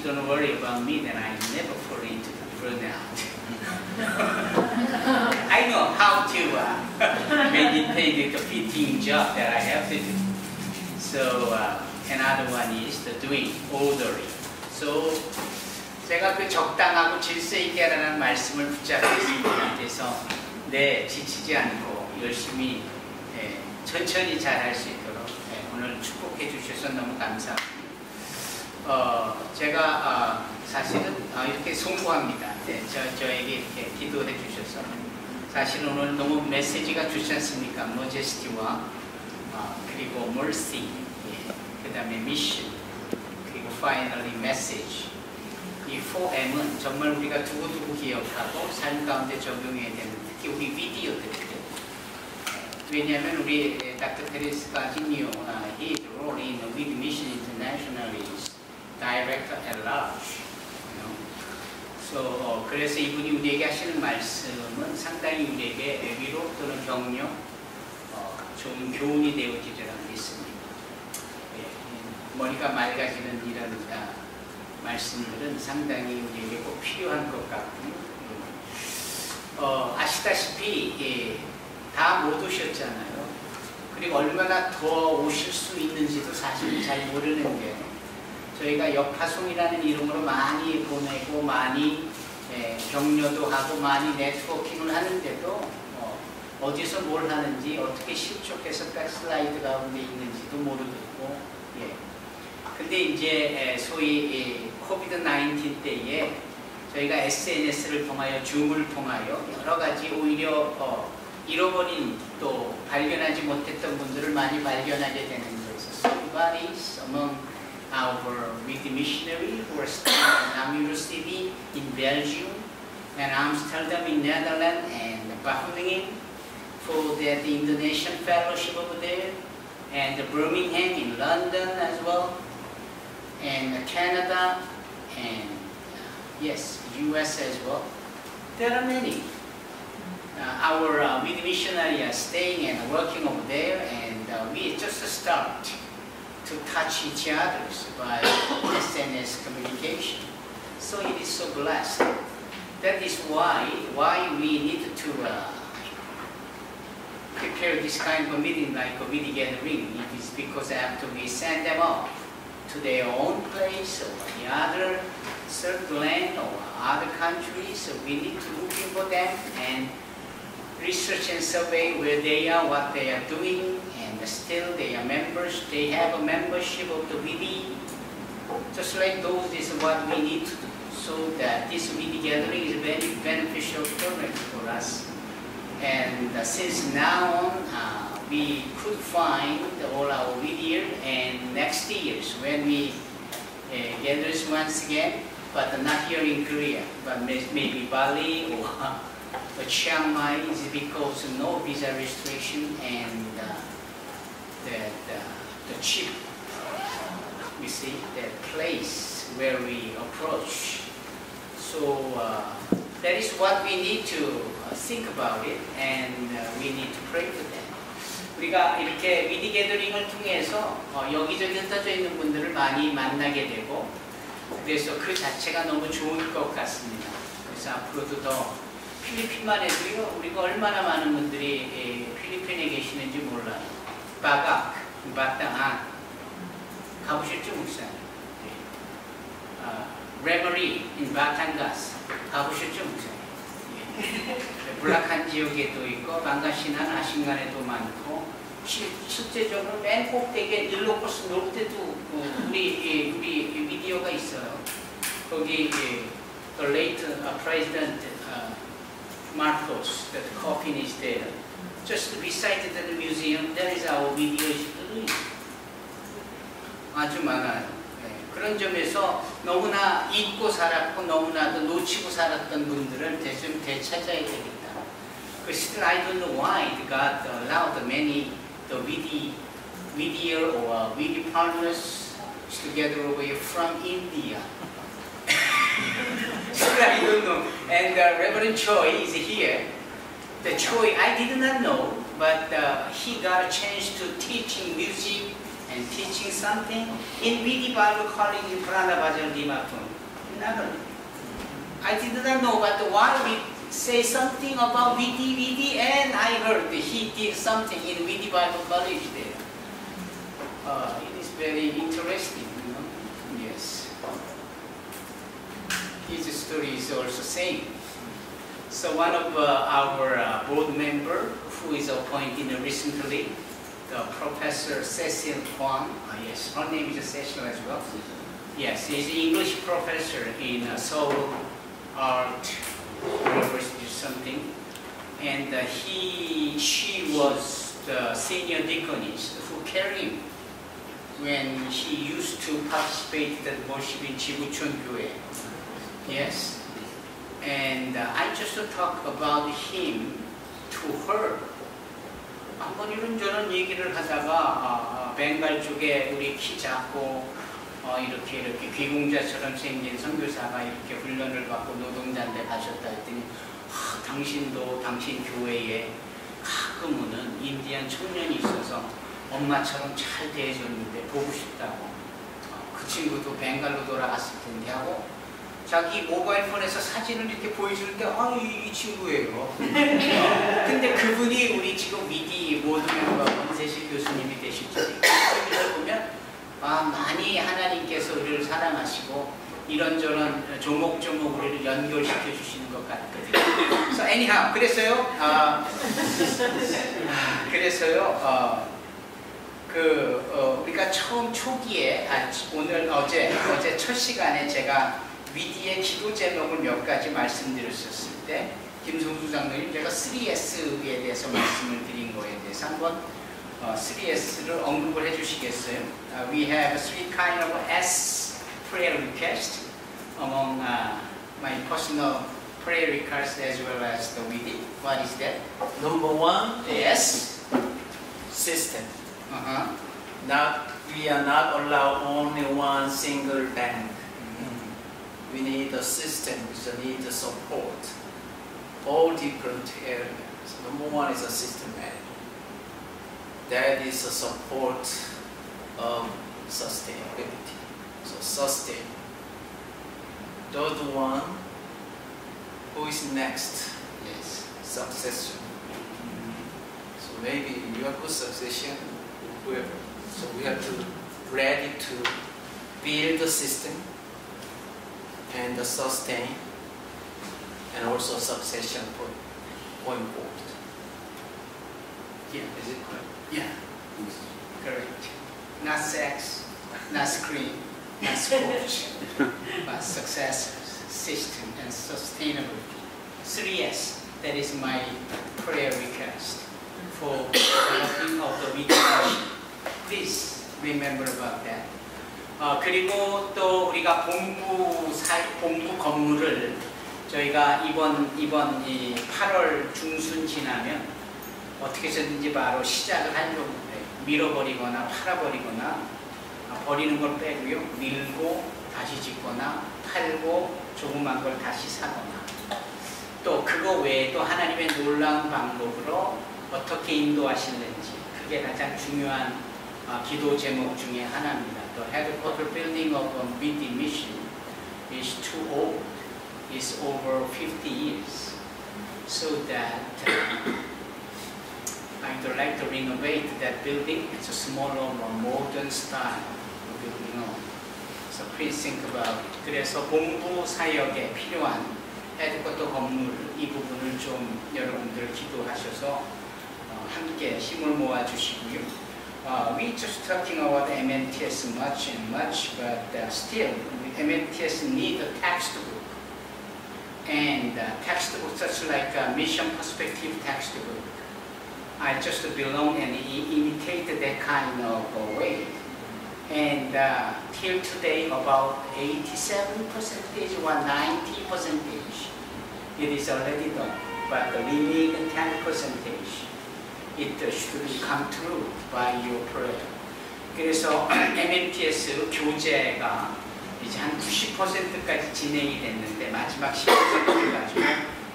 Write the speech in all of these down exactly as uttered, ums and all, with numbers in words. please don't worry about me that I never fall into the burnout. I know how to uh, meditate the fitting job that I have to do. So uh, another one is the doing, ordering. So 제가 그 적당하고 질서 있게라는 말씀을 붙잡고 있어서 네 지치지 않고 열심히 네, 천천히 잘할 수 있도록 네, 오늘 축복해 주셔서 너무 감사합니다. 어, 제가 어, 사실은 어, 이렇게 송구합니다. 네, 저, 저에게 이렇게 기도해 주셔서 사실 오늘 너무 메시지가 좋지 않습니까? 모제스티와 어, 그리고 멀시, 예, 그 다음에 미션, 그리고 파이널리 메시지. 이 포엠은 정말 우리가 두고두고 기억하고 삶 가운데 적용해야 되는, 특히 우리 미디어들인데 왜냐하면 우리 닥터 테레스가 지니오 his role in the WIDI Mission International is Director at Large. You know? so, 어, 그래서 이분이 우리에게 하시는 말씀은 상당히 우리에게 위로 또는 격려, 어, 좋은 교훈이 되어지리라고 믿습니다. 예, 머리가 맑아지는 이런 말씀들은 상당히 우리에게 꼭 필요한 것 같고요. 어, 아시다시피 예, 다 못 오셨잖아요. 그리고 얼마나 더 오실 수 있는지도 사실 잘 모르는 게 저희가 역파송이라는 이름으로 많이 보내고 많이 예, 격려도 하고 많이 네트워킹을 하는데도 어, 어디서 뭘 하는지 어떻게 실족해서 백슬라이드 가운데 있는지도 모르겠고 예. 근데 이제 소위 코비드 나인틴 때에 저희가 에스엔에스를 통하여 줌을 통하여 여러 가지 오히려 어, 잃어버린 또 발견하지 못했던 분들을 많이 발견하게 되는 거에서 somebody among our WIDI missionary who are studying in Am University in Belgium and Amsterdam in Netherlands and Birmingham for the, the Indonesian fellowship over there and the Birmingham in London as well and Canada and yes U S as well. There are many. Uh, our uh, WIDI missionaries are staying and working over there and uh, we just start to touch each other by S N S communication. So it is so blessed. That is why, why we need to uh, prepare this kind of meeting like a WIDI gathering. It is because after we send them off to their own place or the other third land or other countries, so we need to look for them and research and survey where they are, what they are doing, and still they are members. They have a membership of the WIDI. Just like those is what we need to do, so that this WIDI gathering is very beneficial program for us. And uh, since now on, uh, we could find all our WIDI and next years when we uh, gather once again, but not here in Korea, but maybe Bali or uh, But Chiang Mai is because no visa restriction and uh, the, the, the cheap, we see, the place where we approach. So uh, that is what we need to think about it and uh, we need to pray for them. 우리가 이렇게 WIDI 게더링을 통해서 어, 여기저기 흩어져 있는 분들을 많이 만나게 되고 그래서 그 자체가 너무 좋을 것 같습니다. 그래서 앞으로도 더 필리핀만 해도요, 우리가 얼마나 많은 분들이 필리핀에 계시는지 몰라요. 바각, 바탕한, 가보셨죠, 목사님? 레버리, 바탕가스, 가보셨죠, 목사님? 블라칸 지역에도 있고, 방가시나 아신간에도 많고, 실제적으로 맨 꼭대기에 일로코스 놀 때도 우리, 우리 미디어가 있어요. 거기, the late president, Marcos, that the coffin is there. Just beside the museum, there is our video. 아주 많아요. 네. 그런 점에서 너무나 잊고 살았고 너무나도 놓치고 살았던 분들을 대충 되찾아야 되겠다. 그 still I don't know why God allowed many the WIDI, WIDI or WIDI partners to get away from India. I don't know. And uh, Reverend Choi is here. The Choi, I did not know, but uh, he got a chance to teach in music and and teaching something in Withee Bible College in Pranavajal Dimapur. I did not know, but while we say something about Withee, Withee, and I heard he did something in Withee Bible College there. Uh, it is very interesting, you know? Yes. His story is also same. So one of uh, our uh, board member who is appointed recently, the Professor Cecil Huan, uh, yes, her name is Cecil as well. Yes, he's an English professor in uh, Seoul Art University or something. And uh, he, she was the senior deaconess who carried him when she used to participate in worship in Cheongchun교회. Yes. And uh, I just talk about him to her. 한번 이런저런 얘기를 하다가 벵갈 쪽에 우리 키 작고 이렇게 이렇게 귀공자처럼 생긴 선교사가 이렇게 훈련을 받고 노동자인데 가셨다 했더니 아, 당신도 당신 교회에 가끔은 인디안 청년이 있어서 엄마처럼 잘 대해줬는데 보고 싶다고 그 친구도 벵갈로 돌아갔을 텐데 하고 자기 모바일 폰에서 사진을 이렇게 보여주는데 아, 이, 이 친구예요. 근데 그분이 우리 지금 위디 모든 멤버 원세식 교수님이 되실 줄 보면 아, 많이 하나님께서 우리를 사랑하시고 이런저런 조목조목 우리를 연결시켜 주시는 것 같거든요. So anyhow, 그래서요. 아, 그래서요. 어, 그 어, 우리가 처음 초기에 아, 오늘 어제 어제 첫 시간에 제가 위디의 기도 제목을 몇 가지 말씀드렸었을 때 김성수 장로님 제가 쓰리 에스에 대해서 말씀을 드린 거에 대해서 한번 어, 쓰리 에스를 언급을 해주시겠어요? Uh, we have three kind of S prayer request among uh, my personal prayer request as well as the Withee. What is that? Number one is system. Uh-huh. Not, we are not allowed only one single bank. Mm-hmm. We need a system, we need the support. All different areas. Number one is a system area. That is a support of sustainability. So sustain. Third one, who is next? Yes. Succession. Mm-hmm. So maybe you have good succession, whoever. So we have to ready to build the system and the sustain and also succession point point board. Yeah, is it correct? Yeah, correct. Not sex, not screen, not sports, but success, system, and sustainability. three S, that is my prayer request for developing of the weekend. Please remember about that. 어, 그리고 또 우리가 본부 사 본부 건물을 저희가 이번 이번 이 팔월 중순 지나면. 어떻게 해서든지 바로 시작을 하려고 밀어버리거나 팔아버리거나 버리는 걸 빼고요. 밀고 다시 짓거나 팔고 조그만 걸 다시 사거나 또 그거 외에도 하나님의 놀라운 방법으로 어떻게 인도하시는지 그게 가장 중요한 기도 제목 중에 하나입니다. The headquarter building of B T Mission is too old. It's over fifty years. So that I would like to renovate that building. It's a smaller, more modern style of building on. So please think about it. 그래서 본부 사역에 필요한 헤드쿼터 건물 이 부분을 좀 여러분들 기도하셔서 어, 함께 힘을 모아 주시고요. Uh, we just talking about M N T S much and much, but uh, still M N T S need a textbook and uh, textbook such like a Mission Perspective textbook. I just belong and imitate that kind of uh, way. And uh, till today, about eighty-seven percentage or ninety percentage, it is already done. But the remaining ten percentage, it uh, should come true by your prayer. 그래서 M N T S 교재가 이제 한 구십 퍼센트까지 진행이 됐는데 마지막 십 퍼센트 가지고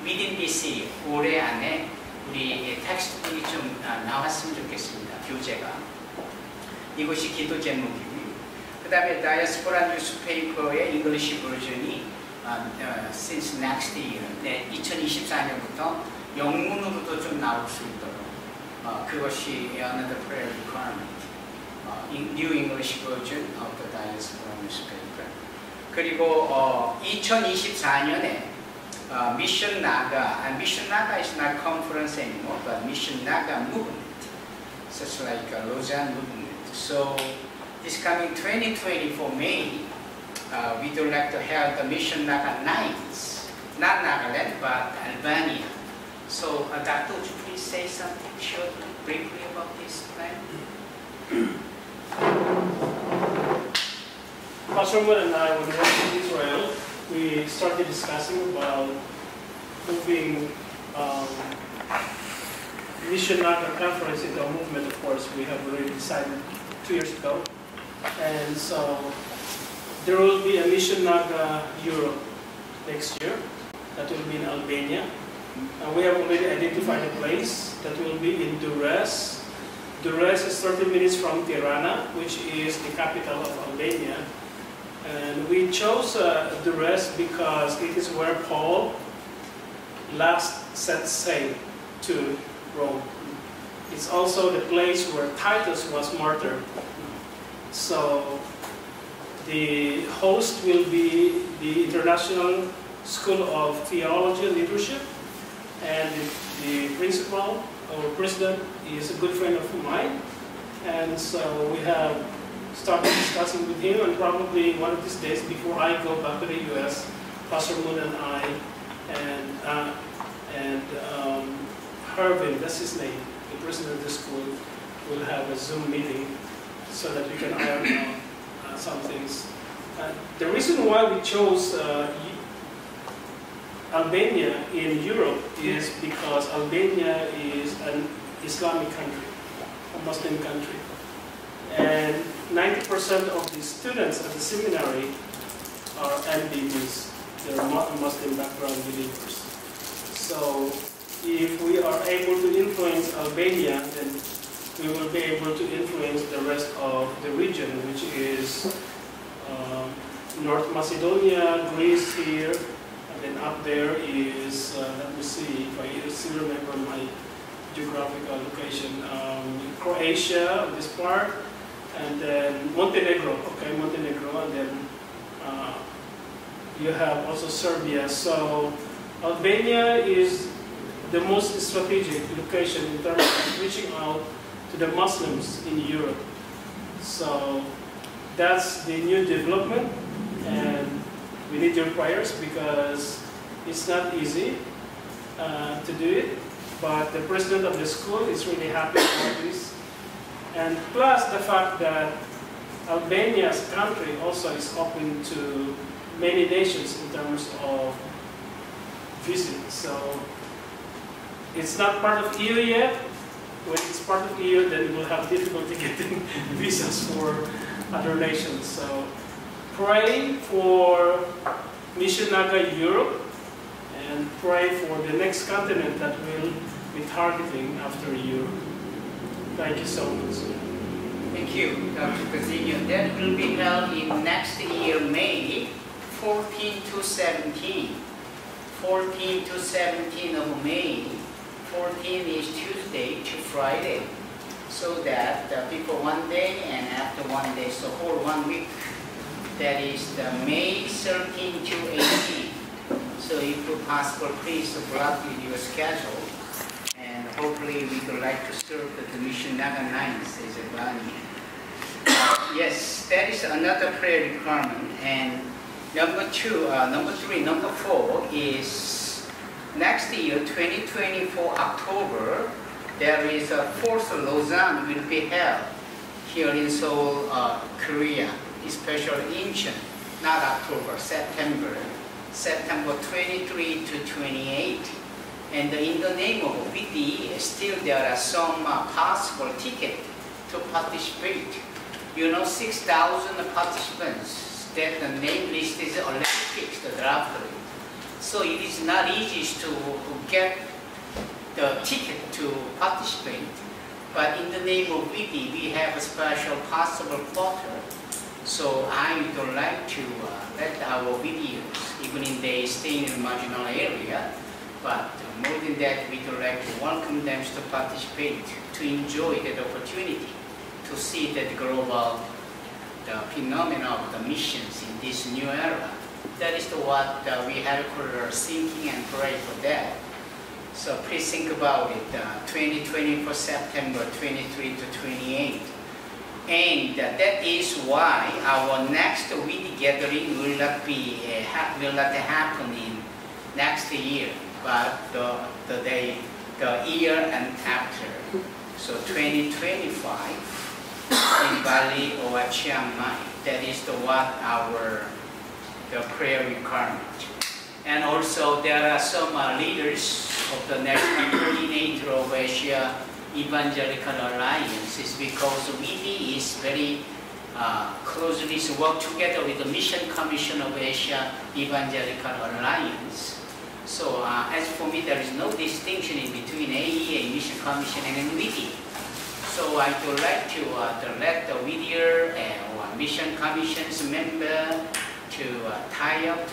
within this year, 올해 안에 우리 텍스트북이 좀 나왔으면 좋겠습니다. 교재가. 이것이 기도 제목이고요. 그 다음에 다이아스포라 뉴스페이퍼의 잉글리시 버전이 아, 어, since next year, 네, 이천이십사 년부터 영문으로도 좀 나올 수 있도록 어, 그것이 another prayer requirement, 어, new English version of the Diaspora Newspaper. 그리고 어, 이천이십사 년에 어, Mission Naga, and Mission Naga is not conference anymore, but Mission Naga movement, such like a Lausanne movement. So this coming twenty twenty-four May, uh, we would like to have the Mission Naga Nights, not Nagaland, but Albania. So, uh, Doctor, would you please say something short, briefly about this plan? Pastor Moon and I, when we went to Israel, we started discussing about moving um, Mission Naga Conference into a movement. Of course, we have already decided two years ago. And so there will be a Mission Naga Europe next year that will be in Albania. And we have already identified a place that will be in Durres. Durres is thirty minutes from Tirana, which is the capital of Albania. And we chose uh, Durres because it is where Paul last set sail to Rome. It's also the place where Titus was martyred. So the host will be the International School of Theology and Leadership, and the principal, our president, is a good friend of mine, and so we have started discussing with him, and probably one of these days before I go back to the U S, Pastor Moon and I, and, uh, and um, Hervin, that's his name, the president of the school, will have a Zoom meeting so that we can iron out uh, some things. Uh, the reason why we chose uh, Albania in Europe is because Albania is an Islamic country, a Muslim country. And ninety percent of the students at the seminary are M B Bs. They're Muslim background believers. So if we are able to influence Albania, then we will be able to influence the rest of the region, which is uh, North Macedonia, Greece here, and up there is, uh, let me see if I still remember my geographical location, um, Croatia, this part, and then Montenegro, okay, Montenegro, and then uh, you have also Serbia. So Albania is the most strategic location in terms of reaching out to the Muslims in Europe. So that's the new development, and we need your prayers because it's not easy uh, to do it, but the president of the school is really happy about this. And plus the fact that Albania's country also is open to many nations in terms of visit. So it's not part of E U yet. When it's part of E U, then we'll have difficulty getting visas for other nations. So pray for Mission Naga Europe, and pray for the next continent that we'll be targeting after Europe. Thank you so much. Thank you, Doctor Casino. That will be held in next year, May, fourteen to seventeen. fourteen to seventeen of May. fourteen is Tuesday to Friday. So that the people one day and after one day, so whole one week. That is the May thirteenth to eighteenth. So if possible, please block with your schedule. And hopefully we would like to serve the Mission Naga Nine, says Albania. Yes, that is another prayer requirement. And number two, uh, number three, number four is next year, twenty twenty-four, October, there is a fourth Lausanne will be held here in Seoul, uh, Korea. Especially Incheon, not October, September, September twenty-three to twenty-eight. And in the name of WIDI, still there are some uh, possible tickets to participate. You know, six thousand participants, that the name list is already fixed, the draft rate. So it is not easy to get the ticket to participate. But in the name of WIDI, we have a special pastoral quarter. So I would like to uh, let our WIDIers, even if they stay in a marginal area, but more than that, we would like to welcome them to participate, to enjoy that opportunity, to see that global the phenomena of the missions in this new era. That is the, what uh, we have are thinking and pray for that. So please think about it, uh, twenty twenty for September twenty-three to twenty-eight. And uh, that is why our next WIDI gathering will not, be, uh, ha will not happen in next year, but the, the, day, the year and after. So twenty twenty-five in Bali or Chiang Mai. That is the, what our the prayer requirement. And also there are some uh, leaders of the National Coordinator of Asia Evangelical Alliance is because WIDI is very uh, closely so work together with the Mission Commission of Asia Evangelical Alliance. So uh, as for me, there is no distinction in between A E A, Mission Commission, and WIDI. So I would like to, uh, to let the WIDIer uh, or Mission Commission's member to uh, tie up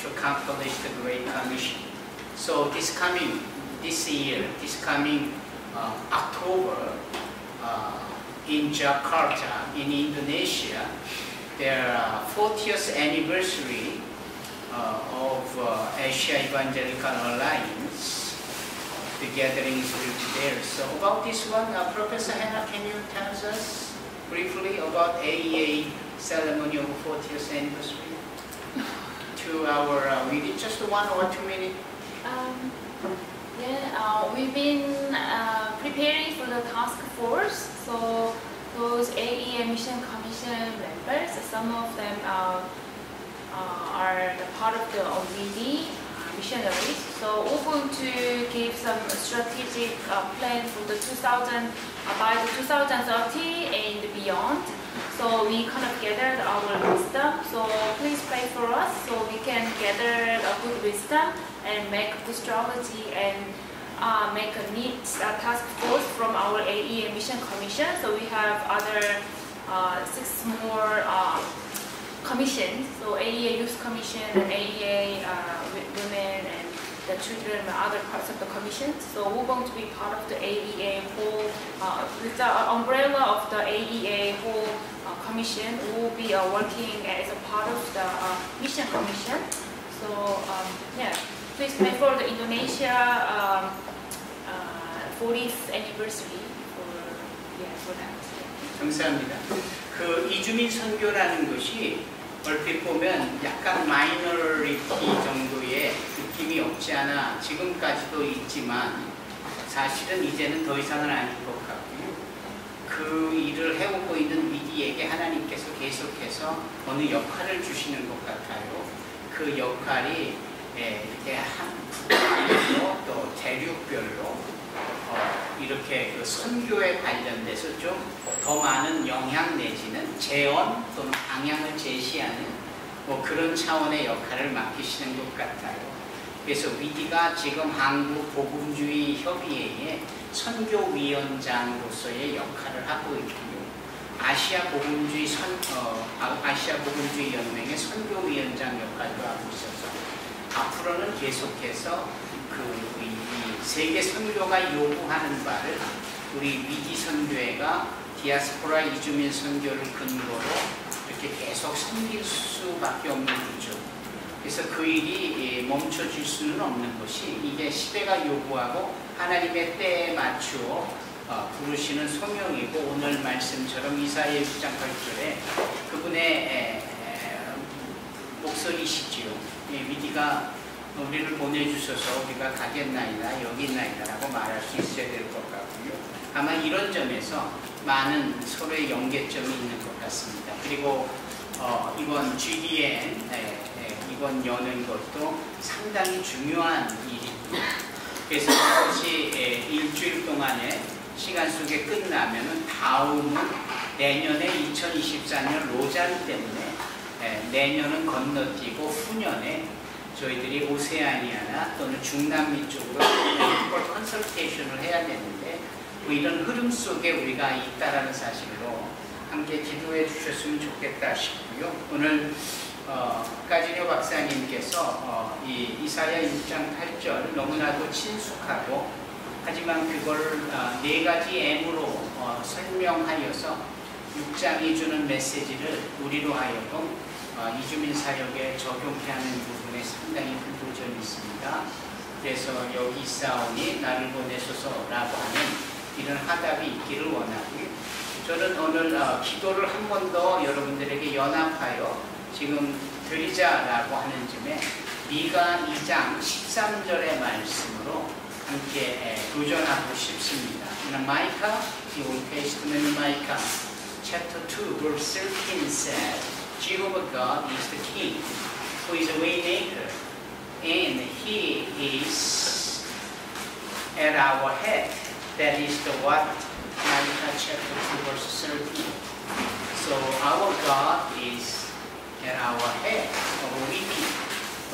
to accomplish the Great Commission. So this coming, this year, this coming uh, October uh, in Jakarta, in Indonesia, their uh, fortieth anniversary uh, of uh, Asia Evangelical Alliance. The gathering is reached there. So about this one, uh, Professor Hannah, can you tell us briefly about A E A ceremony of fortieth anniversary? To our, uh, we did just one or two minutes. Um, yeah, uh, we've been uh, preparing for the task force. So those A E A Mission Commission members, some of them uh, uh, are the part of the WIDI uh, missionaries. So we're going to give some strategic uh, plan for the two thousand, uh, by the two thousand thirty and beyond. So we kind of gathered our wisdom, so please pray for us so we can gather a good wisdom and make a good strategy and uh, make a neat uh, task force from our A E A Mission Commission. So we have other uh, six more uh, commissions, so A E A Youth Commission, and A E A uh, Women and the Children and other parts of the commission. So we're going to be part of the A E A whole, uh, with the umbrella of the A E A whole uh, commission. We'll be uh, working as a part of the uh, mission commission. So um, yeah, please pray for the Indonesia um, uh, fortieth anniversary for, yeah, for that. 감사합니다. 그 이주민 선교라는 것이 얼핏 보면 약간 마이너리티 정도의 느낌이 없지 않아 지금까지도 있지만 사실은 이제는 더 이상은 아닌 것 같고요. 그 일을 해오고 있는 위디에게 하나님께서 계속해서 어느 역할을 주시는 것 같아요. 그 역할이 이렇게 한국별로 또 대륙별로 이렇게 그 선교에 관련돼서 좀 더 많은 영향 내지는 재원 또는 방향을 제시하는 뭐 그런 차원의 역할을 맡기시는 것 같아요. 그래서 위디가 지금 한국 복음주의 협의회의 선교위원장으로서의 역할을 하고 있고요. 아시아 복음주의 선 어, 아시아 복음주의 연맹의 선교위원장 역할도 하고 있어서 앞으로는 계속해서 그 이 세계 선교가 요구하는 바를 우리 위디 선교회가 디아스포라 이주민 선교를 근거로 이렇게 계속 섬길 수밖에 없는 거죠. 그래서 그 일이 멈춰질 수는 없는 것이 이게 시대가 요구하고 하나님의 때에 맞추어 부르시는 소명이고 오늘 말씀처럼 이사야 구 장 팔 절에 그분의 목소리시지요. 위디가 우리를 보내주셔서 우리가 가겠나이다 여기나이다라고 말할 수 있어야 될 것 같고요. 아마 이런 점에서 많은 서로의 연계점이 있는 것 같습니다. 그리고 어, 이번 지디엔 네, 네, 이번 여는 것도 상당히 중요한 일이고 그래서 이것이 예, 일주일 동안의 시간 속에 끝나면 다음은 내년에 이천이십사 년 로잔 때문에 예, 내년은 건너뛰고 후년에 저희들이 오세아니아나 또는 중남미 쪽으로 컨설테이션을 해야 되는데 이런 흐름 속에 우리가 있다라는 사실로 함께 기도해 주셨으면 좋겠다 싶고요. 오늘 어, 까진효 박사님께서 어, 이 이사야 육 장 팔 절 너무나도 친숙하고 하지만 그걸 어, 네 가지 M으로 어, 설명하여서 육 장이 주는 메시지를 우리로 하여금 어, 이주민 사역에 적용해 하는 부분에 상당히 큰 도전이 있습니다. 그래서 여기 있사오니 나를 보내소서라고 하는 이런 하답이 있기를 원하고요. 저는 오늘 어, 기도를 한 번 더 여러분들에게 연합하여 지금 드리자라고 하는 점에 미가 이 장 십삼 절의 말씀으로 함께 도전하고 싶습니다. In Micah, the old testament Micah, chapter two, verse thirteen said, Jehovah God is the King, who is a way maker, and He is at our head. That is the what? Micah chapter two, verse thirteen. So our God is and our head of WIDI,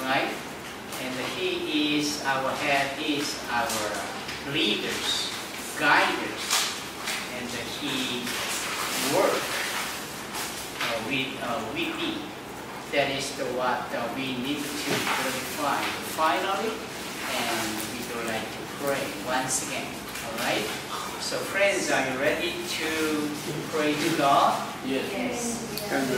right? And He is our head, is our leaders, guiders, and He works uh, with uh, WIDI. That is the what uh, we need to clarify. Finally, and we would like to pray once again. All right. So, friends, are you ready to pray to God? Yes. Yes. Yes. Friends,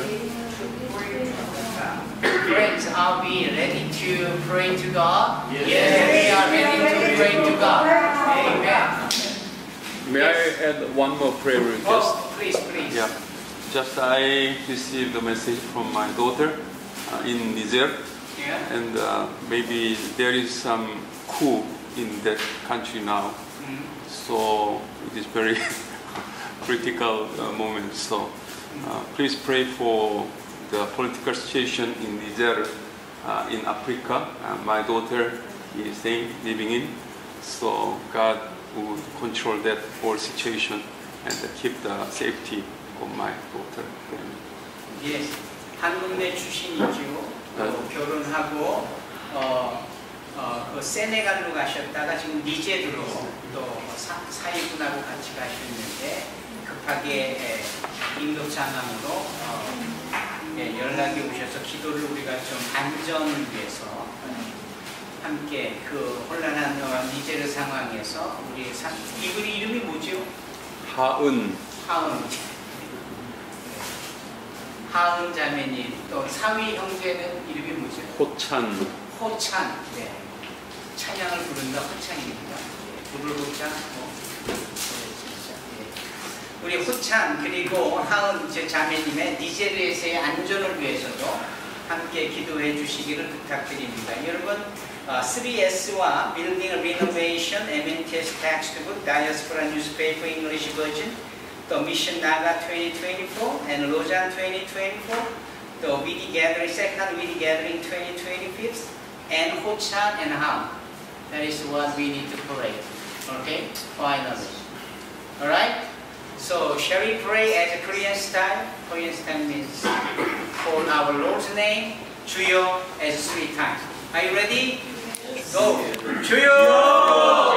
are we ready to pray to God? Yes, yes we are ready to pray to God. Amen. May yes. I add one more prayer request? Oh, please, please. Yeah. Just I received a message from my daughter uh, in Niger. Yeah. And uh, maybe there is some coup in that country now. Mm-hmm. So it is very critical uh, moment. So uh, please pray for the political situation in Niger, uh, in Africa, uh, my daughter is staying, living in. So God will control that whole situation and keep the safety of my daughter. Yes, 한국 내 출신이죠. 어, 결혼하고 어, 어, 그 세네갈로 가셨다가 지금 니제르로 또 사이분하고 같이 가셨는데 급하게 에, 인도 장암으로. 어, 네, 연락이 오셔서 기도를 우리가 좀 안전을 위해서 함께 그 혼란한 니제르 상황에서 우리 사, 이분 이름이 뭐죠? 하은. 하은. 하은 자매님 또 사위 형제는 이름이 뭐죠? 호찬. 호찬. 네. 찬양을 부른다 호찬입니다. 부불호찬. 우리 호찬 그리고 하은 제 자매님의 니제르에서의 안전을 위해서도 함께 기도해 주시기를 부탁드립니다. 여러분 어, 쓰리 에스와 Building Renovation, 엠엔티에스 Textbook, Diaspora News Paper English Version, 또 Mission Naga twenty twenty-four and Lausanne twenty twenty-four, 또 WIDI Gathering, Second WIDI Gathering twenty twenty-five, and Ho Chan and Ham. That is what we need to pray. Okay, finally. All right. So, shall we pray as a Korean style? Korean style means call our Lord's name, 주여, as three times. Are you ready? Yes. Go! 주여!